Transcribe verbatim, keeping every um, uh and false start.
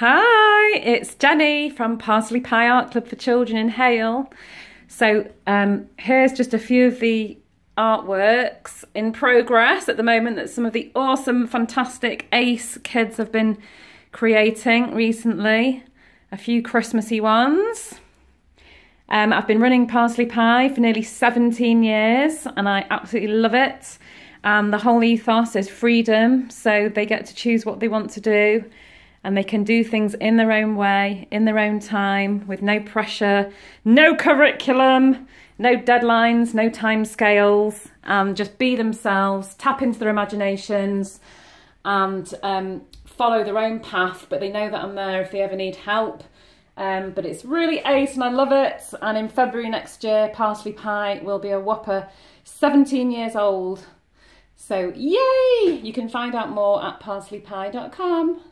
Hi, it's Jenny from Parsley Pie Art Club for Children in Hale. So um, here's just a few of the artworks in progress at the moment that some of the awesome, fantastic ace kids have been creating recently. A few Christmassy ones. Um, I've been running Parsley Pie for nearly seventeen years and I absolutely love it. And the whole ethos is freedom, so they get to choose what they want to do. And they can do things in their own way, in their own time, with no pressure, no curriculum, no deadlines, no timescales, and just be themselves, tap into their imaginations, and um, follow their own path. But they know that I'm there if they ever need help. Um, but it's really ace and I love it. And in February next year, Parsley Pie will be a whopper seventeen years old. So yay! You can find out more at parsley pie dot com.